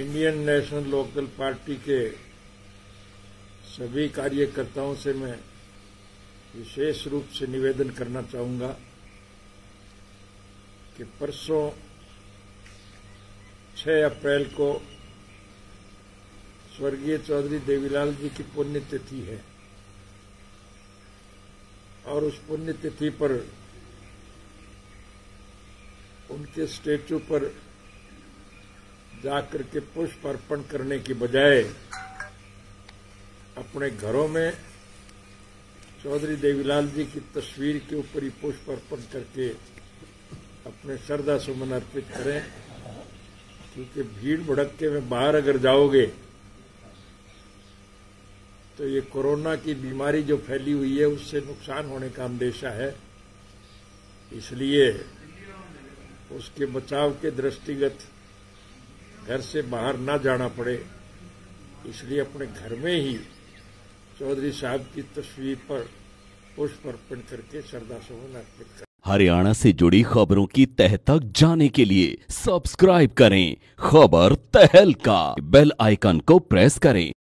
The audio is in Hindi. इंडियन नेशनल लोकल पार्टी के सभी कार्यकर्ताओं से मैं विशेष रूप से निवेदन करना चाहूंगा कि परसों 6 अप्रैल को स्वर्गीय चौधरी देवीलाल जी की पुण्यतिथि है और उस पुण्यतिथि पर उनके स्टैचू पर जाकर के पुष्प अर्पण करने की बजाय अपने घरों में चौधरी देवीलाल जी की तस्वीर के ऊपर ही पुष्प अर्पण करके अपने श्रद्धा सुमन अर्पित करें, क्योंकि भीड़ भड़क्के में बाहर अगर जाओगे तो ये कोरोना की बीमारी जो फैली हुई है उससे नुकसान होने का अंदेशा है। इसलिए उसके बचाव के दृष्टिगत घर से बाहर ना जाना पड़े, इसलिए अपने घर में ही चौधरी साहब की तस्वीर पर पुष्प अर्पण करके श्रद्धा सुमन अर्पित करें। हरियाणा से जुड़ी खबरों की तह तक जाने के लिए सब्सक्राइब करें खबर तहलका, बेल आइकन को प्रेस करें।